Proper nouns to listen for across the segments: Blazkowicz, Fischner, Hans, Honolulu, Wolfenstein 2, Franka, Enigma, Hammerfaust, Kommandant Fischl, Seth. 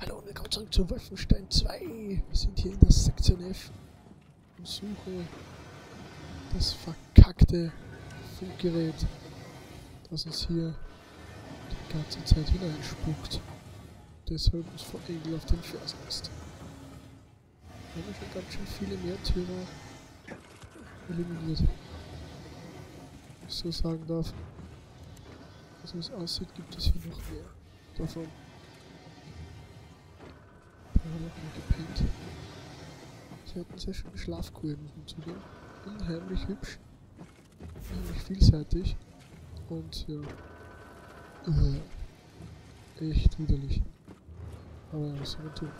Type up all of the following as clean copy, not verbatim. Hallo und willkommen zurück zu Wolfenstein 2. Wir sind hier in der Sektion F und suche das verkackte Funkgerät, das uns hier die ganze Zeit hineinspuckt. Deshalb uns vor Engel auf den Fersen ist. Wir haben schon ganz schön viele Märtyrer eliminiert. Wenn ich so sagen darf, so es aussieht, gibt es hier noch mehr davon. Da haben wir auch mal gepennt. Sie hatten sehr schöne Schlafkurven im Zugang. Unheimlich hübsch, unheimlich vielseitig und ja, echt widerlich. Aber ja, was soll man tun?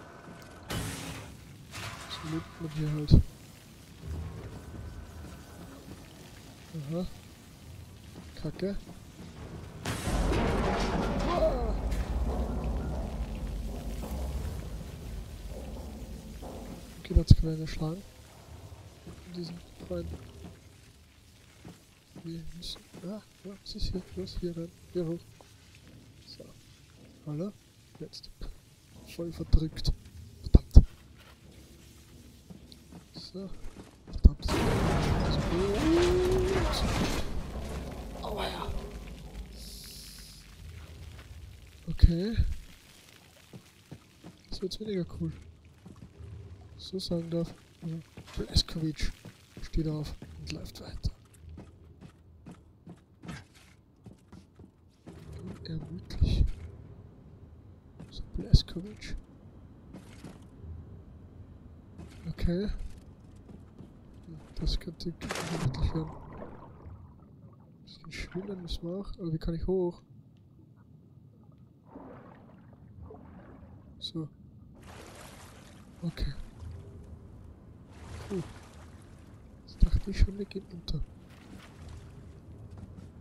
So lebt man hier halt. Aha. Kacke. Okay, da hat es kleine Schlangen in diesen Freunden. Wir müssen... Ah, ja, was ist hier? Los, hier rein, hier hoch. So. Hallo? Jetzt. Voll verdrückt. Verdammt. So. Verdammt. So. Aua ja. Okay. Das wird weniger cool. So sagen darf. Blazkowicz steht auf und läuft weiter. Unermüdlich. So, Blazkowicz. Okay. Das könnte unermüdlich werden. Ein bisschen schwimmen müssen wir auch. Aber wie kann ich hoch? So. Okay. Jetzt dachte ich schon, wir gehen unter.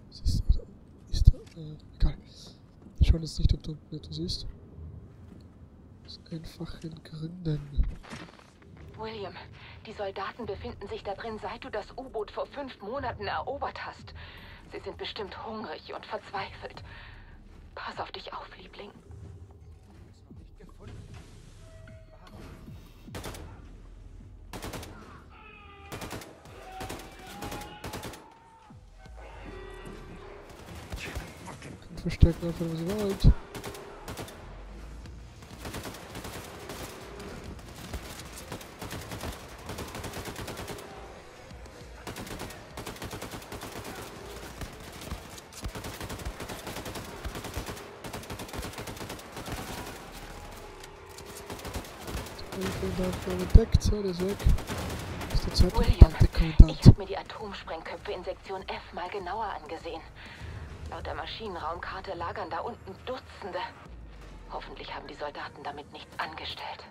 Was ist da? Ist da? Egal. Ich schaue jetzt nicht, ob da unten etwas ist. Aus einfachen Gründen. William, die Soldaten befinden sich da drin, seit du das U-Boot vor 5 Monaten erobert hast. Sie sind bestimmt hungrig und verzweifelt. Pass auf dich auf, Liebling. Verstecken einfach, was ihr wollt. Entdeckt, so, der ist weg. Das ist der zweite verdammte Kommandant. Ich habe mir die Atomsprengköpfe in Sektion F mal genauer angesehen. Laut der Maschinenraumkarte lagern da unten Dutzende. Hoffentlich haben die Soldaten damit nichts angestellt.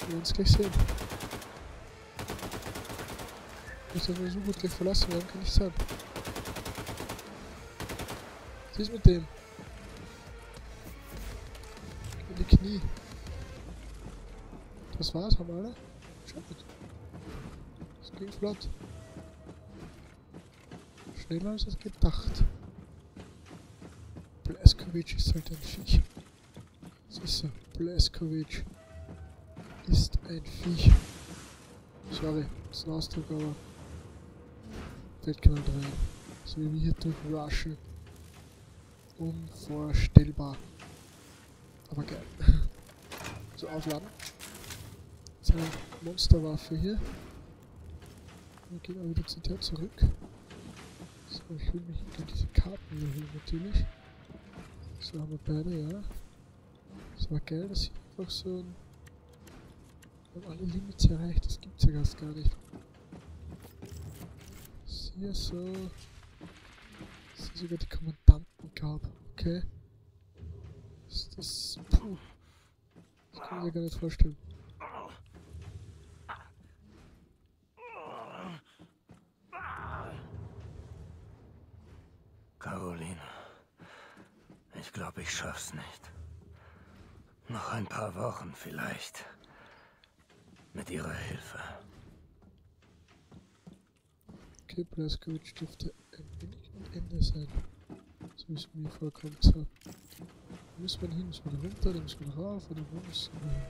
Wir werden es gleich sehen. Dass wir so gut gleich verlassen werden, kann nicht sein. Was ist mit dem? In die Knie. Das war's, haben wir alle? Schade. Das ging flott. Schneller als ich gedacht. Blazkowicz ist halt ein Viech. Das ist so. Blazkowicz ist ein Viech. Sorry, das ist ein Ausdruck, aber fällt keiner rein. So wie wir hier durchrushen. Unvorstellbar. Aber geil. So, aufladen. Das ist eine Monsterwaffe hier. Wir gehen aber wieder zum Teil zurück. Ich will mich hinter diese Karten hier hin, natürlich. So haben wir beide, ja. Das war geil, dass hier einfach so ein... Wir haben alle Limits erreicht, das gibt's ja fast gar nicht. Das hier so... Das sind sogar die Kommandanten gab, okay. Ist das... Puh. Das kann ich mir gar nicht vorstellen. Ich glaube, ich schaff's nicht. Noch ein paar Wochen vielleicht. Mit ihrer Hilfe. Okay, Blazkowicz dürfte ein wenig am Ende sein. So ist mir vollkommen so. Muss man hin, muss man runter, dann muss man rauf, oder wo muss man hin?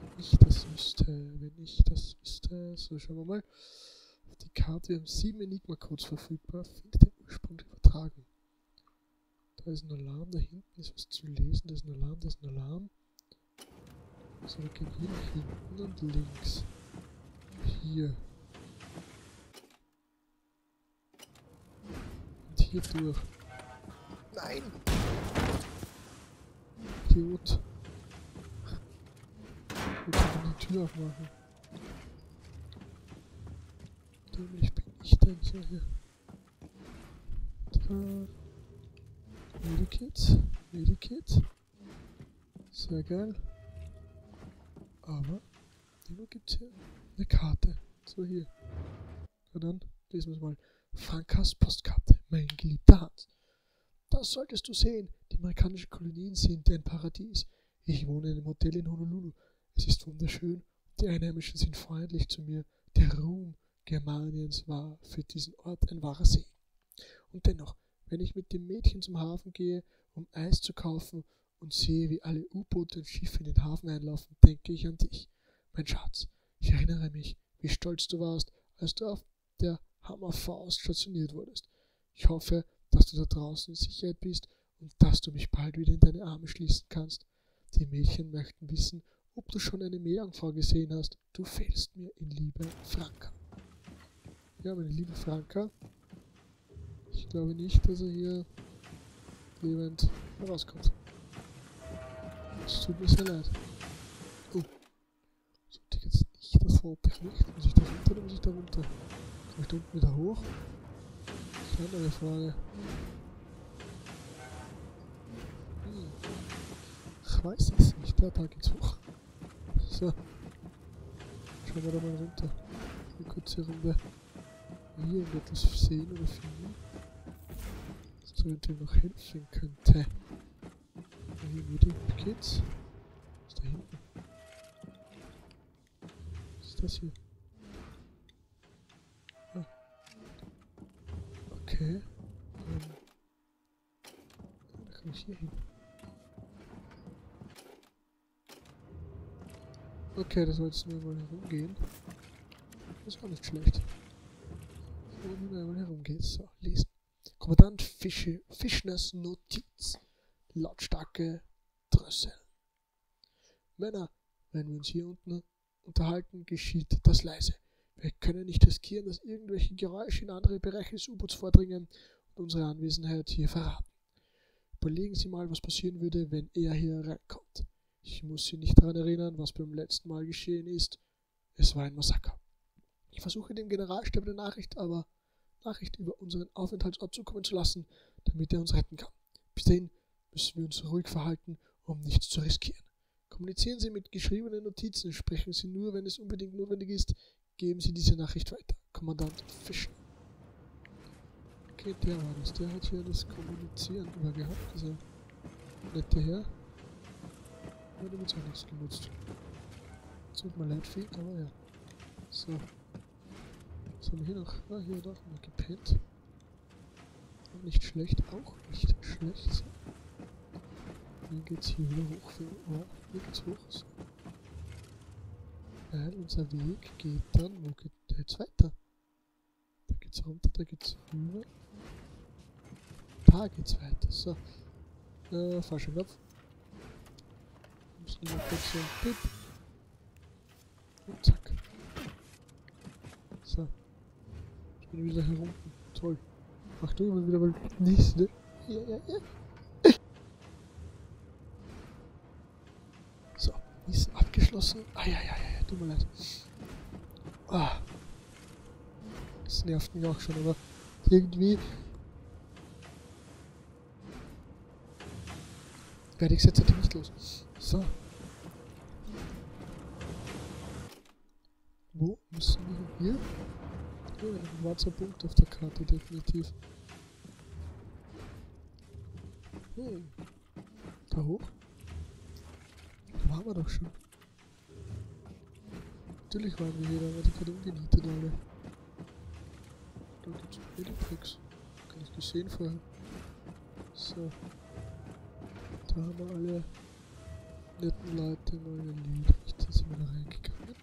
Wenn ich das wüsste, so schauen wir mal. Auf die Karte, wir haben 7 Enigma-Codes verfügbar, findet den Ursprung übertragen. Da ist ein Alarm, da hinten ist was zu lesen, da ist ein Alarm, So, wir gehen hier hinten und links. Hier. Und hier durch. Nein! Idiot. Ich kann die Tür aufmachen. Dämlich bin ich denn so hier. Da. Medikit. Sehr geil. Aber, immer gibt es hier eine Karte. So, hier. Und dann lesen wir es mal. Frankas Postkarte, mein geliebter Hans. Das solltest du sehen. Die amerikanischen Kolonien sind ein Paradies. Ich wohne in einem Hotel in Honolulu. Es ist wunderschön. Die Einheimischen sind freundlich zu mir. Der Ruhm Germaniens war für diesen Ort ein wahrer Segen. Und dennoch, wenn ich mit dem Mädchen zum Hafen gehe, um Eis zu kaufen, und sehe, wie alle U-Boote und Schiffe in den Hafen einlaufen, denke ich an dich, mein Schatz. Ich erinnere mich, wie stolz du warst, als du auf der Hammerfaust stationiert wurdest. Ich hoffe, dass du da draußen in Sicherheit bist und dass du mich bald wieder in deine Arme schließen kannst. Die Mädchen möchten wissen, ob du schon eine Meerjungfrau gesehen hast. Du fehlst mir in Liebe, Franka. Ja, meine liebe Franka. Ich glaube nicht, dass er hier lebend herauskommt. Es tut mir sehr leid. Oh. Sollte ich jetzt nicht, das wollte ich nicht. Muss ich da runter oder muss ich da runter? Komme ich da unten wieder hoch? Das ist eine andere Frage. Ich weiß es nicht. Da geht's hoch. So. Schauen wir da mal runter. Eine kurze Runde. Hier irgendwas sehen oder finden. Das eventuell noch helfen könnte. Hier wieder Kids. Was ist da hinten? Was ist das hier? Ah. Okay. Da kann ich hier hin. Okay, das wollte ich nur mal herumgehen. Das ist auch nicht schlecht. So, nur einmal herumgehen. So, lesen. Kommandant Fischners Notiz. Lautstarke Drösseln. Männer, wenn wir uns hier unten unterhalten, geschieht das leise. Wir können nicht riskieren, dass irgendwelche Geräusche in andere Bereiche des U-Boots vordringen und unsere Anwesenheit hier verraten. Überlegen Sie mal, was passieren würde, wenn er hier reinkommt. Ich muss Sie nicht daran erinnern, was beim letzten Mal geschehen ist. Es war ein Massaker. Ich versuche dem Generalstab eine Nachricht über unseren Aufenthaltsort zukommen zu lassen, damit er uns retten kann. Bis dahin müssen wir uns ruhig verhalten, um nichts zu riskieren. Kommunizieren Sie mit geschriebenen Notizen, sprechen Sie nur, wenn es unbedingt notwendig ist, geben Sie diese Nachricht weiter. Kommandant Fischl. Okay, der war das. Der hat hier das Kommunizieren übergehabt, dieser nette Herr. Ja, da wird's auch nichts genutzt. Tut mir leid, viel, aber ja. So. Was haben wir hier noch? Ah, hier noch mal gepennt. Nicht schlecht, auch nicht schlecht. So. Dann geht's hier wieder hoch. Oh, hier geht's hoch. So. Weil unser Weg geht dann. Wo geht der jetzt weiter? Da geht's runter, da geht's rüber. Da geht's weiter. So. Falscher Knopf. Müssen wir mal kurz so. Pip. Und zack. So. Ich bin wieder hier unten. Toll. Mach du immer wieder mal nichts, ne? Ja. Ist abgeschlossen. Ah ja, tut mir leid. Ah. Das nervt mich auch schon, aber irgendwie werde ich es jetzt nicht los. So. Wo müssen wir hier? Oh, ein schwarzer Punkt auf der Karte, definitiv. Da hoch? Waren wir doch schon. Natürlich waren wir hier, aber die gerade umgenichtet alle. Da gibt es Meditricks. Gar nicht gesehen vorher. So. Da wir haben alle netten Leute mal erledigt. Hier sind wir da reingegangen.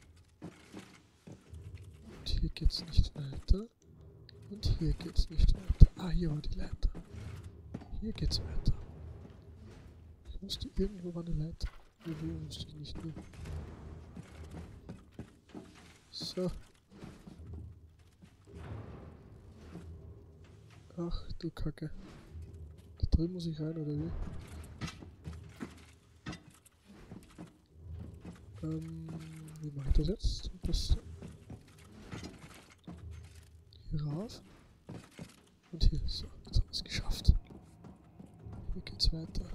Und hier geht's nicht weiter. Und hier geht's nicht weiter. Ah, hier war die Leiter. Hier geht's weiter. Ich musste irgendwo war eine Leiter. Irgendwo musste ich nicht mehr. So. Ach du Kacke. Da drin muss ich rein, oder wie? Wie mache ich das jetzt? Das hier rauf. Und hier. So, jetzt haben wir es geschafft. Hier geht's weiter.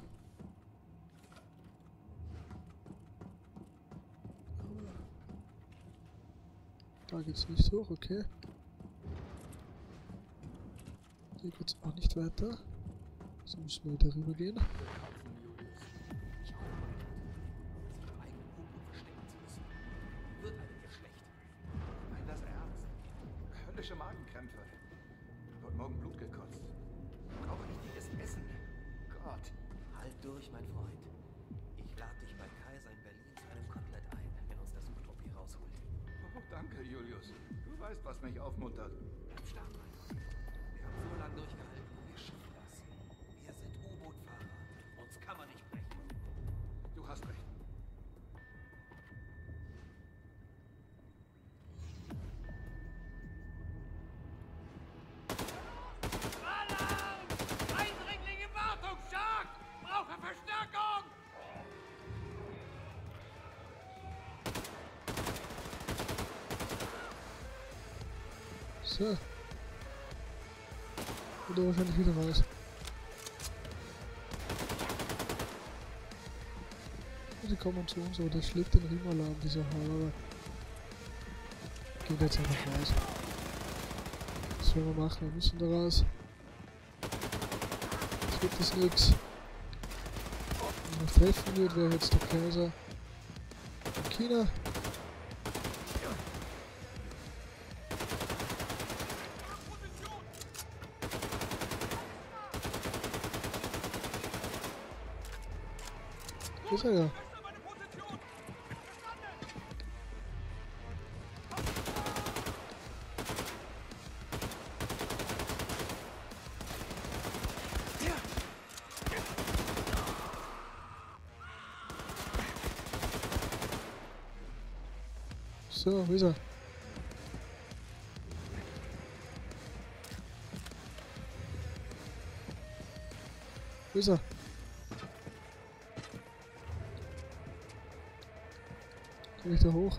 Da geht's nicht hoch, okay. Hier geht's auch nicht weiter. Also müssen wir wieder rüber gehen. Magenkrämpfe. Heute Morgen Blut gekotzt. Auch richtiges Essen. Gott. Halt durch, mein Freund. Ich lade dich bei Kaiser in Berlin zu einem Kotelett ein, wenn uns das Utrop hier rausholt. Oh, danke, Julius. Du weißt, was mich aufmuntert. Bleib stark, mein Freund. Wir haben so lange durchgehalten. Wir schaffen das. Wir sind U-Boot-Fahrer. Uns kann man nicht brechen. Du hast recht. Ja. Oder wahrscheinlich wieder raus. Sie kommen zu uns, aber der schlägt den Riemen-Alarm, dieser Hauer. Geht jetzt einfach raus. Was wollen wir machen? Wir müssen da raus. Jetzt gibt es nichts. Wenn man treffen wird, wäre jetzt der Kaiser in China. Ist er ja. So, wo ist er? Wo ist er? Komm ich da hoch?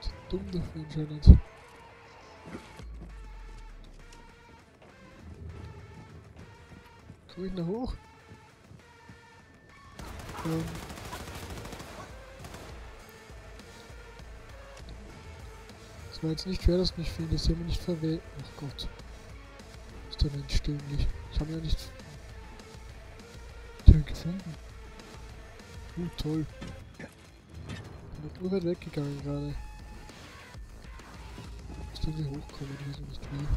Zu dumm dafür anscheinend. Komm ich da hoch? Es war jetzt nicht schwer, dass mich fehlt. Das haben wir nicht verwählt. Ach Gott. Ist der Mensch dämlich. Ich habe ja nicht... Ich habe ihn gefunden. Toll. Ich bin nur weggegangen gerade. Ich muss irgendwie hochkommen, ich weiß nicht wie.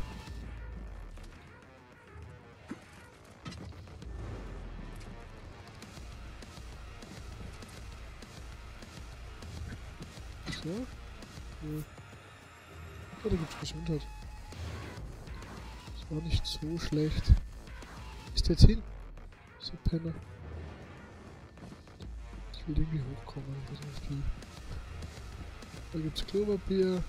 So? Ja. Oh, da gibt's Gesundheit. Das war nicht so schlecht. Ist der jetzt hin? So Penner. Ich will irgendwie hochkommen, ich weiß nicht wie. Da gibt's Klopapier.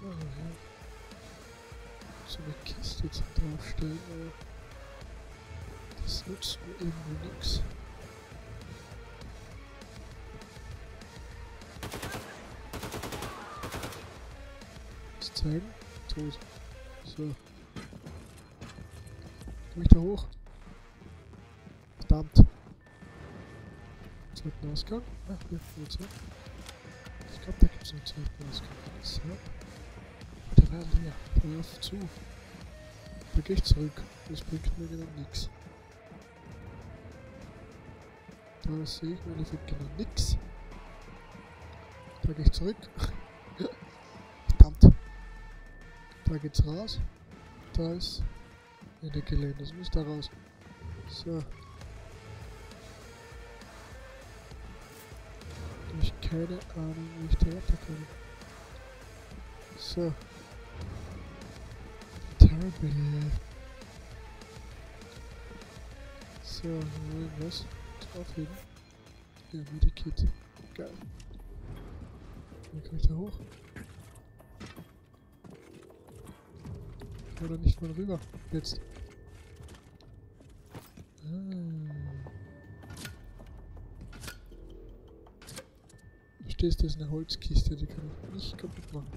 Oh ja. So eine Kiste jetzt draufstellen, aber das nutzt mir irgendwo nix. Was zeigen? Tot. So. Komm ich da hoch? Verdammt. Zweiten Ausgang? Ach, hier, jetzt so. Ich glaube, da gibt es einen zweiten Ausgang. So. Der war leer. Der war auf zu. Da gehe ich zurück. Das bringt mir genau nichts. Da sehe ich im Endeffekt genau nichts. da gehe ich zurück. Verdammt. Da geht's raus. Da ist... in der Gelände, das muss da raus. So. Ich habe keine Ahnung, wie ich da weiterkomme. So. Terrible. So, was? Draufheben. Ja, wieder Kit. Geil. Wie komme ich da hoch? Oder nicht mal rüber. Jetzt. Verstehst du, das ist eine Holzkiste, die kann ich nicht kaputt machen.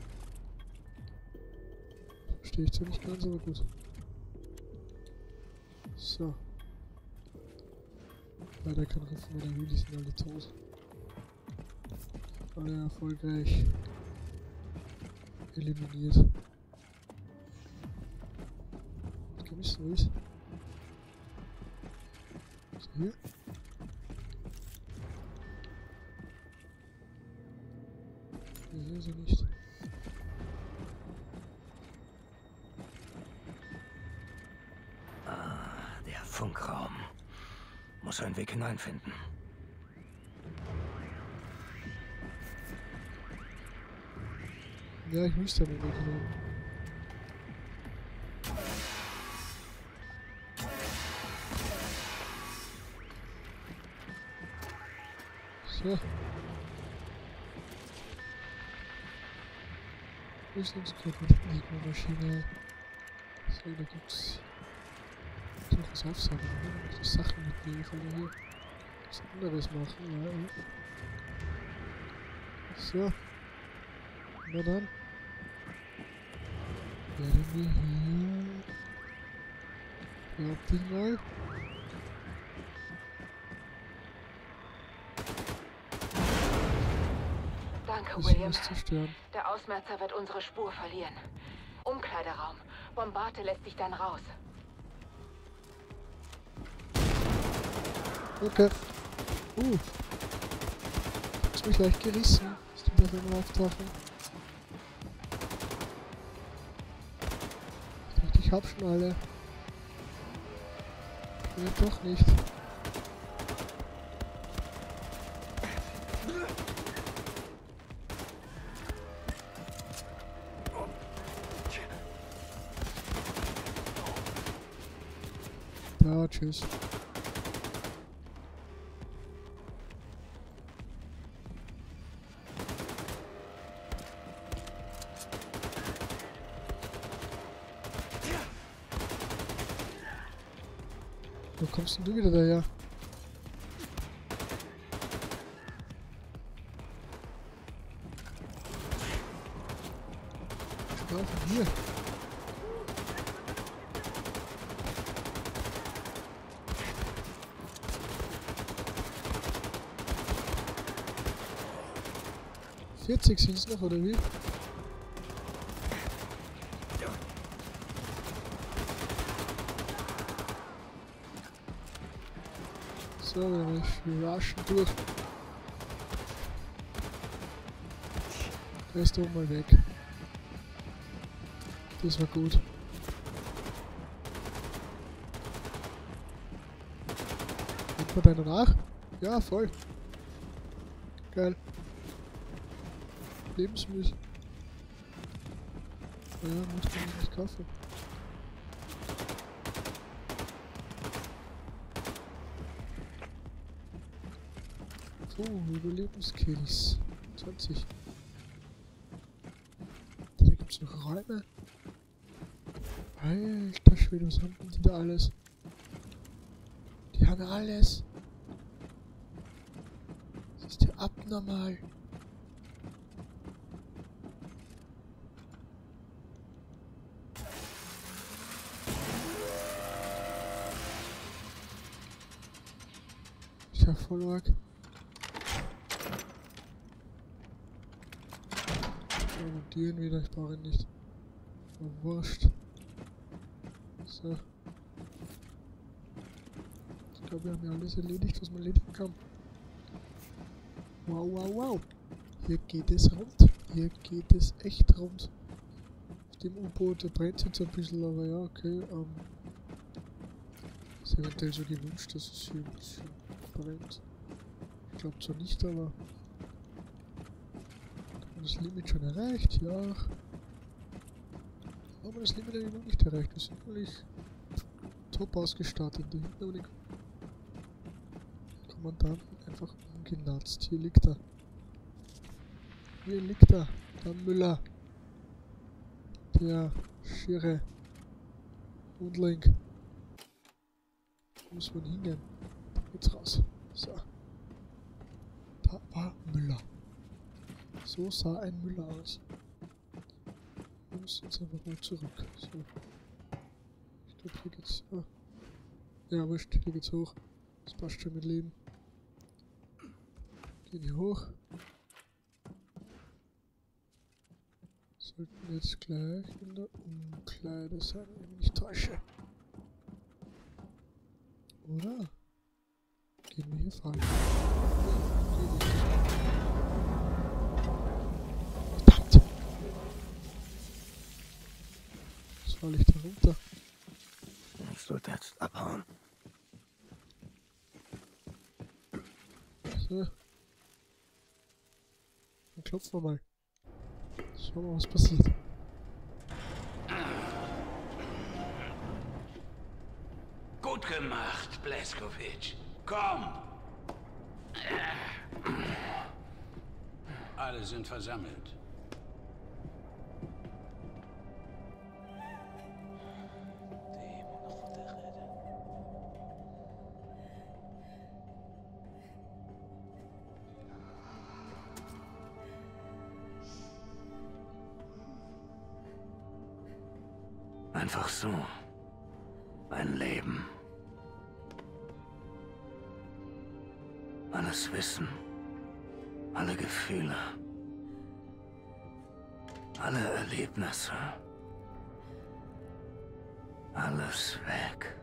Verstehe ich zwar nicht ganz, aber gut. So. Leider kann Riffen wieder müde, sind alle tot. Alle erfolgreich eliminiert. Wo ist? Ist hier? Ich sehe sie nicht. Ah, der Funkraum. Muss einen Weg hineinfinden. Ja, ich müsste einen Weg hinein. Ja. Rüstungsgriff mit Enigma-Maschine. So, da gibt's. Ich muss was aufsammeln, ne? So Sachen mitnehmen, ich will hier was anderes machen, ja. So. Na dann. Werden wir hier. Ja, den mal. Danke, William. Der Ausmerzer wird unsere Spur verlieren. Umkleideraum. Bombarde lässt dich dann raus. Okay. Du hast mich leicht gerissen. Ist du das immer auftauchen? Ich dachte, ich hab schon alle. Nee, doch nicht. Ja, tschüss. Wo kommst denn du wieder daher? Hier. Sind es noch, oder wie? So, wir rushen durch. Der ist doch mal weg. Das war gut. Kommt man da nach? Ja, voll. Geil. Lebensmittel. Ja, muss ich nicht kaufen. So, Überlebenskills. 20. Da gibt's noch Räume. Alter Schwede, was haben die da alles? Die haben alles. Das ist ja abnormal. Ja, voll arg. Und den wieder, ich brauche ihn nicht. Wurscht. So. Ich glaube, wir haben ja alles erledigt, was man erledigen kann. Wow, wow, wow. Hier geht es halt. Hier geht es echt rund. Auf dem U-Boot, der brennt jetzt ein bisschen, aber ja, okay. Ist eventuell so gewünscht, dass es hier ein bisschen brennt. Ich glaube zwar nicht, aber... Haben wir das Limit schon erreicht? Ja. Haben wir das Limit eigentlich noch nicht erreicht? Wir sind eigentlich top ausgestattet. Da hinten haben wir den Kommandanten einfach umgenatzt. Hier liegt er. Hier liegt er, der Müller, der Schirre Hundling. Muss man hingehen. Da geht's raus. So. Da war Müller. So sah ein Müller aus. Wir müssen jetzt einfach mal zurück. So. Ich glaube, hier geht's. Ah. Ja, wurscht, hier geht's hoch. Das passt schon mit Leben. Gehen hier hoch. Sollten jetzt gleich in der Umkleide sein, wenn ich mich täusche. Oder? Gehen wir hier falsch? Verdammt! Jetzt falle ich da runter. Ich sollte jetzt abhauen. So. Dann klopfen wir mal. Schauen wir mal, was passiert. Gut gemacht, Blazkowicz. Komm! Alle sind versammelt. Einfach so. Mein Leben. Alles Wissen. Alle Gefühle. Alle Erlebnisse. Alles weg.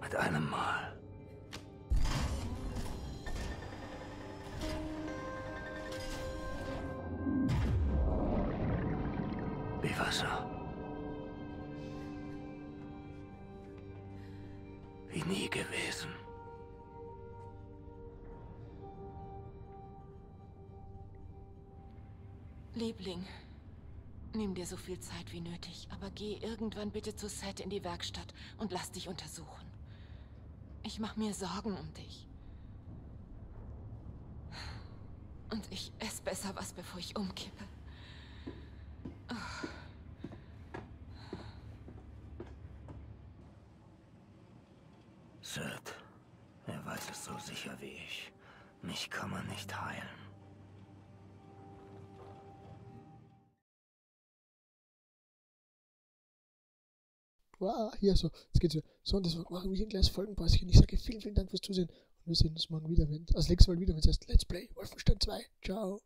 Mit einem Mal. Wie Wasser. Nie gewesen. Liebling, nimm dir so viel Zeit wie nötig, aber geh irgendwann bitte zu Seth in die Werkstatt und lass dich untersuchen. Ich mache mir Sorgen um dich. Und ich esse besser was, bevor ich umkippe. Oh. Seth, er weiß es so sicher wie ich. Mich kann man nicht heilen. Wow, hier so, jetzt geht's wieder. So, und das machen wir hier ein kleines Folgenpauschen. Ich sage vielen, vielen Dank fürs Zusehen. Und wir sehen uns morgen wieder, wenn, als nächstes Mal wieder, wenn es heißt Let's Play Wolfenstein 2. Ciao.